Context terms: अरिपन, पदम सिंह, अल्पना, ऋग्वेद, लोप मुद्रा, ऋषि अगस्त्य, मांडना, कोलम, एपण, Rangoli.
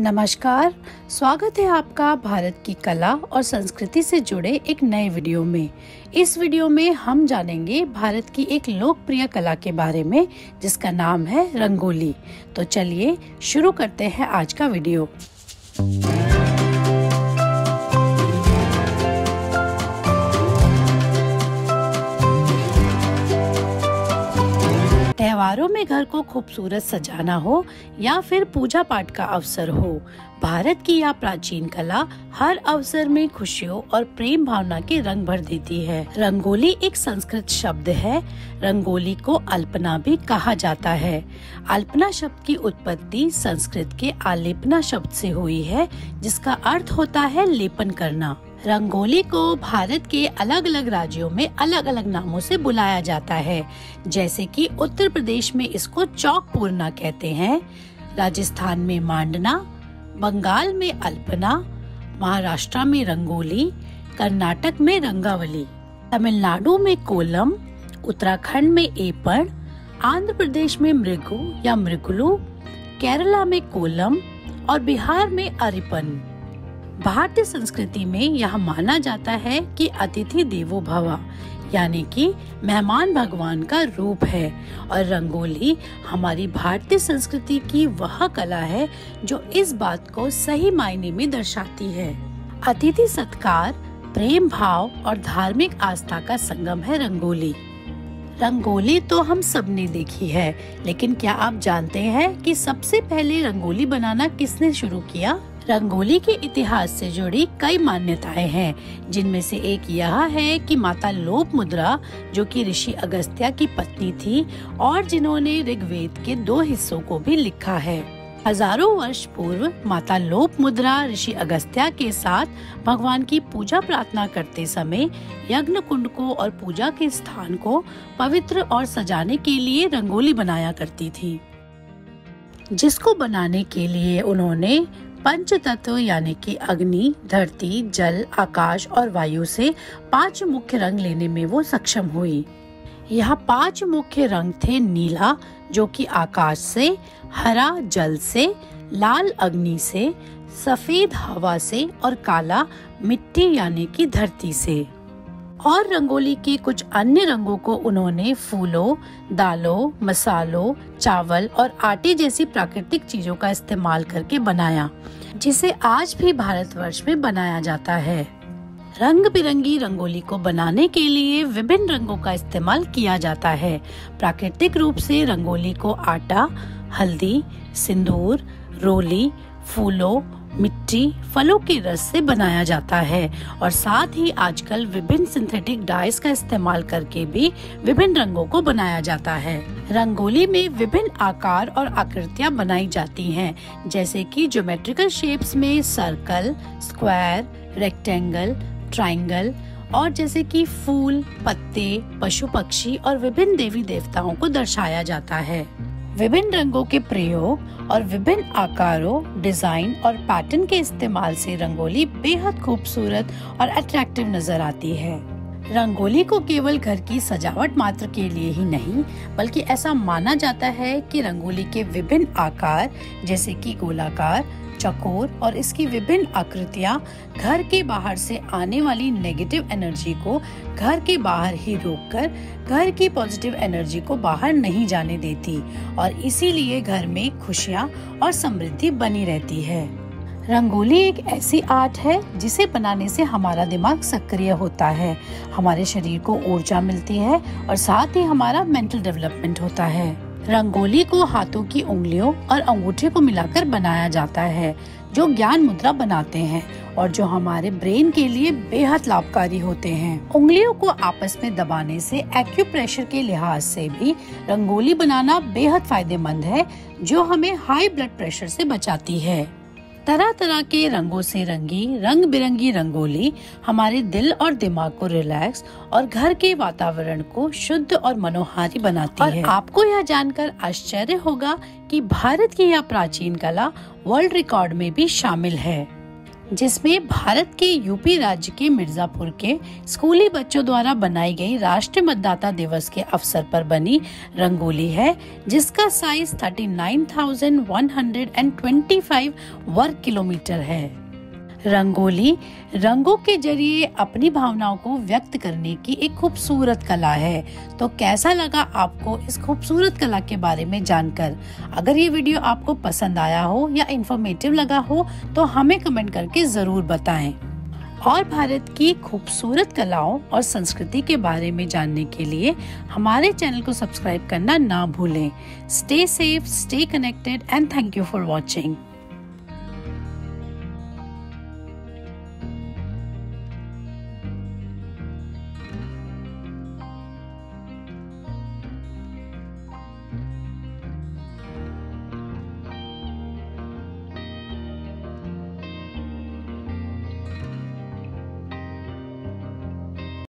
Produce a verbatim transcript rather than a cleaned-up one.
नमस्कार, स्वागत है आपका भारत की कला और संस्कृति से जुड़े एक नए वीडियो में। इस वीडियो में हम जानेंगे भारत की एक लोकप्रिय कला के बारे में जिसका नाम है रंगोली। तो चलिए शुरू करते हैं आज का वीडियो। त्योहारों में घर को खूबसूरत सजाना हो या फिर पूजा पाठ का अवसर हो, भारत की यह प्राचीन कला हर अवसर में खुशियों और प्रेम भावना के रंग भर देती है। रंगोली एक संस्कृत शब्द है। रंगोली को अल्पना भी कहा जाता है। अल्पना शब्द की उत्पत्ति संस्कृत के आलेपना शब्द से हुई है, जिसका अर्थ होता है लेपन करना। रंगोली को भारत के अलग अलग राज्यों में अलग अलग नामों से बुलाया जाता है, जैसे कि उत्तर प्रदेश में इसको चौक पूरना कहते हैं, राजस्थान में मांडना, बंगाल में अल्पना, महाराष्ट्र में रंगोली, कर्नाटक में रंगावली, तमिलनाडु में कोलम, उत्तराखंड में एपण, आंध्र प्रदेश में मृगु या मृगुलु, केरला में कोलम और बिहार में अरिपन। भारतीय संस्कृति में यह माना जाता है कि अतिथि देवो भवा, यानी कि मेहमान भगवान का रूप है, और रंगोली हमारी भारतीय संस्कृति की वह कला है जो इस बात को सही मायने में दर्शाती है। अतिथि सत्कार, प्रेम भाव और धार्मिक आस्था का संगम है रंगोली। रंगोली तो हम सब ने देखी है, लेकिन क्या आप जानते हैं कि सबसे पहले रंगोली बनाना किसने शुरू किया? रंगोली के इतिहास से जुड़ी कई मान्यताएं हैं, जिनमें से एक यह है कि माता लोप मुद्रा, जो कि ऋषि अगस्त्य की पत्नी थी और जिन्होंने ऋग्वेद के दो हिस्सों को भी लिखा है, हजारों वर्ष पूर्व माता लोप मुद्रा ऋषि अगस्त्य के साथ भगवान की पूजा प्रार्थना करते समय यज्ञ कुंड को और पूजा के स्थान को पवित्र और सजाने के लिए रंगोली बनाया करती थी, जिसको बनाने के लिए उन्होंने पंच तत्व यानी कि अग्नि, धरती, जल, आकाश और वायु से पांच मुख्य रंग लेने में वो सक्षम हुई। यह पांच मुख्य रंग थे नीला, जो कि आकाश से, हरा जल से, लाल अग्नि से, सफेद हवा से और काला मिट्टी यानी कि धरती से। और रंगोली के कुछ अन्य रंगों को उन्होंने फूलों, दालों, मसालों, चावल और आटे जैसी प्राकृतिक चीजों का इस्तेमाल करके बनाया, जिसे आज भी भारतवर्ष में बनाया जाता है। रंग बिरंगी रंगोली को बनाने के लिए विभिन्न रंगों का इस्तेमाल किया जाता है। प्राकृतिक रूप से रंगोली को आटा, हल्दी, सिंदूर, रोली, फूलों, मिट्टी, फलों के रस से बनाया जाता है, और साथ ही आजकल विभिन्न सिंथेटिक डाइस का इस्तेमाल करके भी विभिन्न रंगों को बनाया जाता है। रंगोली में विभिन्न आकार और आकृतियां बनाई जाती हैं, जैसे कि ज्योमेट्रिकल शेप्स में सर्कल, स्क्वायर, रेक्टेंगल, ट्राइंगल, और जैसे कि फूल, पत्ते, पशु पक्षी और विभिन्न देवी देवताओं को दर्शाया जाता है। विभिन्न रंगों के प्रयोग और विभिन्न आकारों, डिजाइन और पैटर्न के इस्तेमाल से रंगोली बेहद खूबसूरत और अट्रैक्टिव नजर आती है। रंगोली को केवल घर की सजावट मात्र के लिए ही नहीं, बल्कि ऐसा माना जाता है कि रंगोली के विभिन्न आकार जैसे कि गोलाकार, चकोर और इसकी विभिन्न आकृतियां घर के बाहर से आने वाली नेगेटिव एनर्जी को घर के बाहर ही रोककर घर की पॉजिटिव एनर्जी को बाहर नहीं जाने देती, और इसीलिए घर में खुशियां और समृद्धि बनी रहती है। रंगोली एक ऐसी आर्ट है जिसे बनाने से हमारा दिमाग सक्रिय होता है, हमारे शरीर को ऊर्जा मिलती है और साथ ही हमारा मेंटल डेवलपमेंट होता है। रंगोली को हाथों की उंगलियों और अंगूठे को मिलाकर बनाया जाता है, जो ज्ञान मुद्रा बनाते हैं और जो हमारे ब्रेन के लिए बेहद लाभकारी होते हैं। उंगलियों को आपस में दबाने से एक्यूप्रेशर के लिहाज से भी रंगोली बनाना बेहद फायदेमंद है, जो हमें हाई ब्लड प्रेशर से बचाती है। तरह तरह के रंगों से रंगी रंग बिरंगी रंगोली हमारे दिल और दिमाग को रिलैक्स और घर के वातावरण को शुद्ध और मनोहारी बनाती और है। आपको यह जानकर आश्चर्य होगा कि भारत की यह प्राचीन कला वर्ल्ड रिकॉर्ड में भी शामिल है। जिसमें भारत के यूपी राज्य के मिर्जापुर के स्कूली बच्चों द्वारा बनाई गई राष्ट्रीय मतदाता दिवस के अवसर पर बनी रंगोली है, जिसका साइज उनतालीस हज़ार एक सौ पच्चीस वर्ग किलोमीटर है। रंगोली रंगों के जरिए अपनी भावनाओं को व्यक्त करने की एक खूबसूरत कला है। तो कैसा लगा आपको इस खूबसूरत कला के बारे में जानकर? अगर ये वीडियो आपको पसंद आया हो या इंफॉर्मेटिव लगा हो तो हमें कमेंट करके जरूर बताएं। और भारत की खूबसूरत कलाओं और संस्कृति के बारे में जानने के लिए हमारे चैनल को सब्सक्राइब करना ना भूलें। Stay safe, stay connected and thank you for watching.